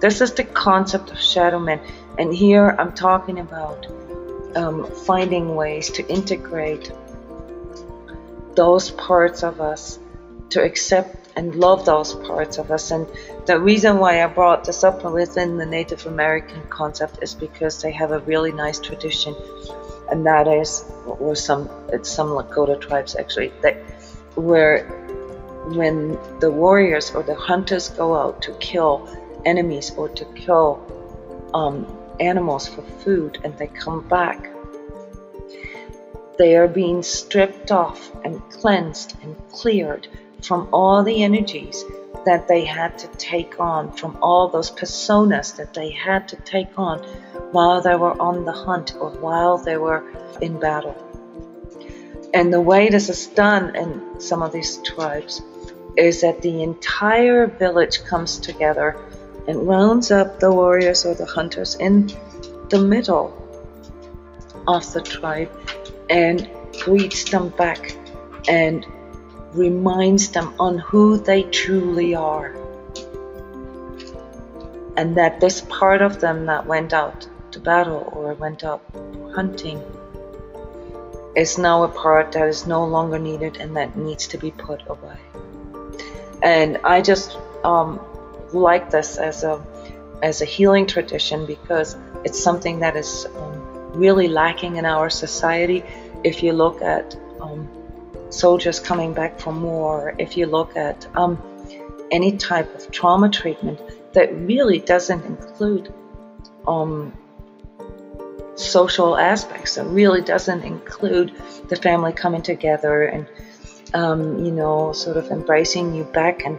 This is the concept of shadow man, and here I'm talking about finding ways to integrate those parts of us, to accept and love those parts of us. And the reason why I brought this up within the Native American concept is because they have a really nice tradition, and that is, or some Lakota tribes actually, that where when the warriors or the hunters go out to kill enemies or to kill animals for food, and they come back, they are being stripped off and cleansed and cleared from all the energies that they had to take on, from all those personas that they had to take on while they were on the hunt or while they were in battle. And the way this is done in some of these tribes is that the entire village comes together and rounds up the warriors or the hunters in the middle of the tribe and greets them back and reminds them on who they truly are, and that this part of them that went out to battle or went out hunting is now a part that is no longer needed and that needs to be put away. And I just like this as a healing tradition, because it's something that is really lacking in our society. If you look at soldiers coming back from war, if you look at any type of trauma treatment that really doesn't include social aspects, that really doesn't include the family coming together and you know, sort of embracing you back and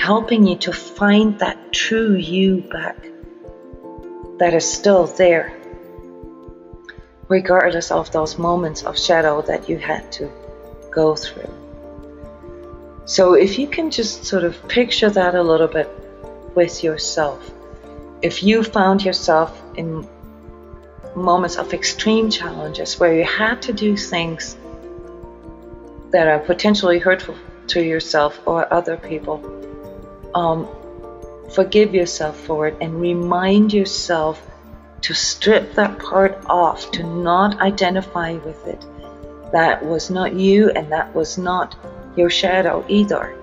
helping you to find that true you back that is still there, regardless of those moments of shadow that you had to go through. So if you can just sort of picture that a little bit with yourself, if you found yourself in moments of extreme challenges where you had to do things that are potentially hurtful to yourself or other people, forgive yourself for it and remind yourself to strip that part off, to not identify with it. That was not you, and that was not your shadow either.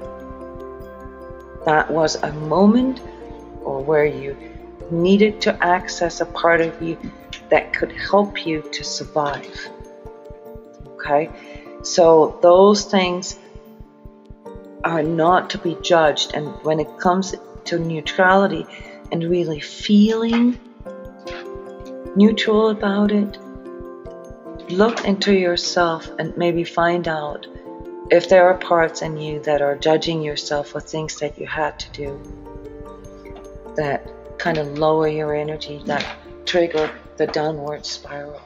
That was a moment or where you needed to access a part of you that could help you to survive. Okay? So those things are not to be judged. And when it comes to neutrality and really feeling neutral about it, look into yourself and maybe find out if there are parts in you that are judging yourself for things that you had to do that kind of lower your energy, that trigger the downward spiral.